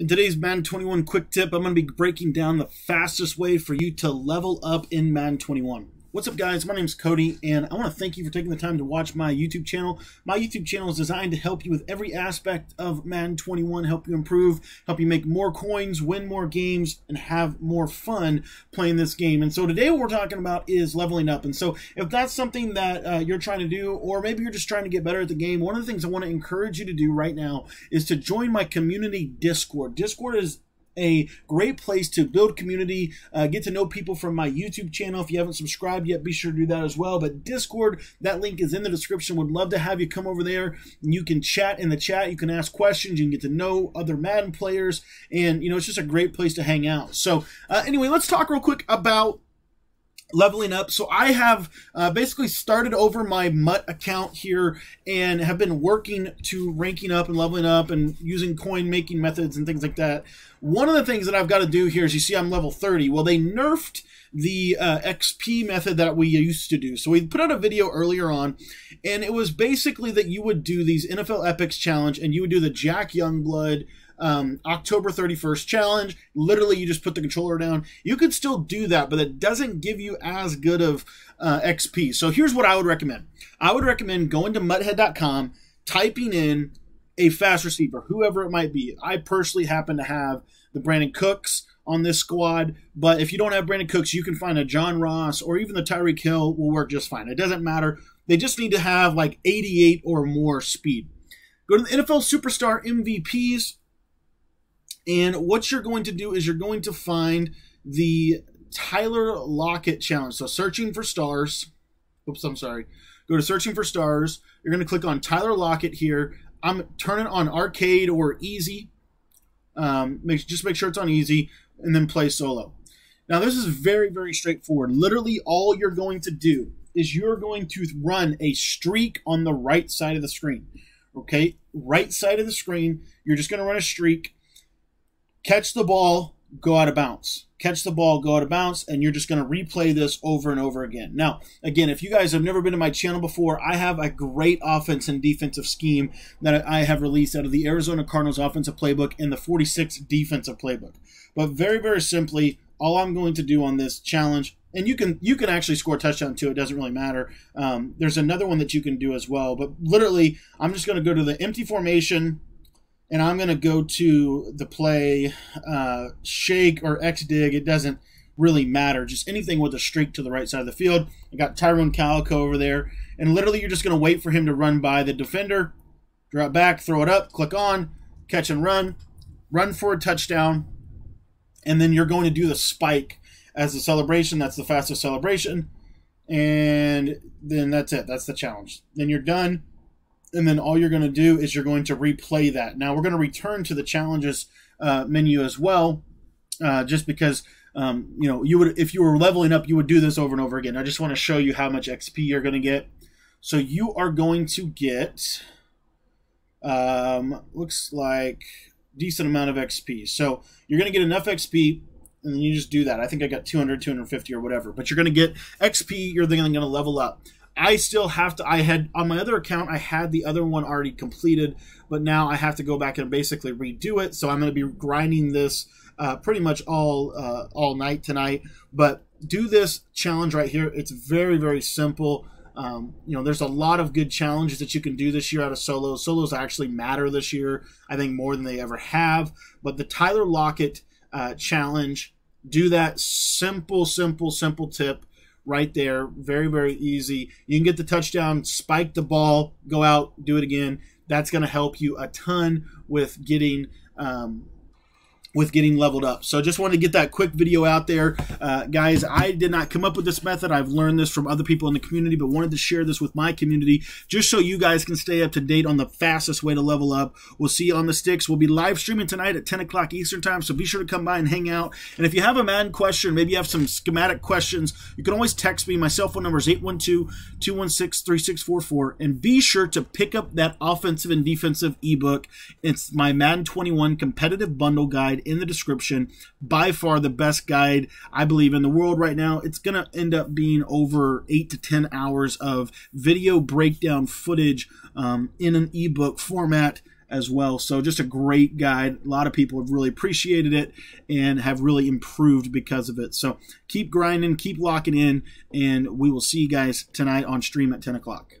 In today's Madden 21 quick tip, I'm going to be breaking down the fastest way for you to level up in Madden 21. What's up guys, my name is Cody and I want to thank you for taking the time to watch my YouTube channel. My YouTube channel is designed to help you with every aspect of Madden 21, help you improve, help you make more coins, win more games, and have more fun playing this game. And so today what we're talking about is leveling up. And so if that's something that you're trying to do, or maybe you're just trying to get better at the game, one of the things I want to encourage you to do right now is to join my community Discord. Discord is a great place to build community, get to know people from my YouTube channel. If you haven't subscribed yet, be sure to do that as well. But Discord, that link is in the description. Would love to have you come over there. You can chat in the chat. You can ask questions. You can get to know other Madden players. And, you know, it's just a great place to hang out. So, anyway, let's talk real quick about leveling up. So I have basically started over my MUT account here and have been working to ranking up and leveling up and using coin making methods and things like that. One of the things that I've got to do here is, you see I'm level 30. Well, they nerfed the XP method that we used to do. So we put out a video earlier on, and it was basically that you would do these NFL Epics challenge, and you would do the Jack Youngblood October 31st challenge. Literally, you just put the controller down. You could still do that, but it doesn't give you as good of XP. So here's what I would recommend. I would recommend going to muthead.com, typing in a fast receiver, whoever it might be. I personally happen to have the Brandon Cooks on this squad, but if you don't have Brandon Cooks, you can find a John Ross, or even the Tyreek Hill will work just fine. It doesn't matter. They just need to have like 88 or more speed. Go to the NFL Superstar MVPs, and what you're going to do is you're going to find the Tyler Lockett challenge. So searching for stars. Oops, I'm sorry. Go to searching for stars. You're going to click on Tyler Lockett here. I'm turning on arcade or easy. Just make sure it's on easy, and then play solo. Now this is very, very straightforward. Literally all you're going to do is you're going to run a streak on the right side of the screen. Okay, right side of the screen, you're just going to run a streak. Catch the ball, go out of bounds. Catch the ball, go out of bounds, and you're just going to replay this over and over again. Now, again, if you guys have never been to my channel before, I have a great offense and defensive scheme that I have released out of the Arizona Cardinals offensive playbook and the 46 defensive playbook. But very, very simply, all I'm going to do on this challenge, and you can actually score a touchdown too, it doesn't really matter. There's another one that you can do as well, but literally, I'm just going to go to the empty formation, and I'm going to go to the play shake or X dig. It doesn't really matter. Just anything with a streak to the right side of the field. I got Tyrone Calico over there. And literally you're just going to wait for him to run by the defender. Drop back, throw it up, click on, catch and run. Run for a touchdown. And then you're going to do the spike as the celebration. That's the fastest celebration. And then that's it. That's the challenge. Then you're done. And then all you're going to do is you're going to replay that. Now, we're going to return to the challenges menu as well, just because, you know, if you were leveling up, you would do this over and over again. I just want to show you how much XP you're going to get. So you are going to get, looks like a decent amount of XP. So you're going to get enough XP, and then you just do that. I think I got 200, 250 or whatever. But you're going to get XP. You're then going to level up. I still have to, I had, on my other account, I had the other one already completed, but now I have to go back and basically redo it, so I'm going to be grinding this pretty much all night tonight, but do this challenge right here. It's very, very simple. You know, there's a lot of good challenges that you can do this year out of solos. Solos actually matter this year, I think, more than they ever have, but the Tyler Lockett challenge, do that simple tip right there. Very, very easy. You can get the touchdown, spike the ball, go out, do it again. That's going to help you a ton with getting leveled up. So just wanted to get that quick video out there. Guys, I did not come up with this method. I've learned this from other people in the community, but wanted to share this with my community just so you guys can stay up to date on the fastest way to level up. We'll see you on the sticks. We'll be live streaming tonight at 10 o'clock Eastern time, so be sure to come by and hang out. And if you have a Madden question, maybe you have some schematic questions, you can always text me. My cell phone number is 812-216-3644. And be sure to pick up that offensive and defensive ebook. It's my Madden 21 competitive bundle guide in the description. By far the best guide, I believe, in the world right now. It's going to end up being over 8 to 10 hours of video breakdown footage in an ebook format. as well. So just a great guide. A lot of people have really appreciated it and have really improved because of it. So keep grinding, keep locking in, and we will see you guys tonight on stream at 10 o'clock.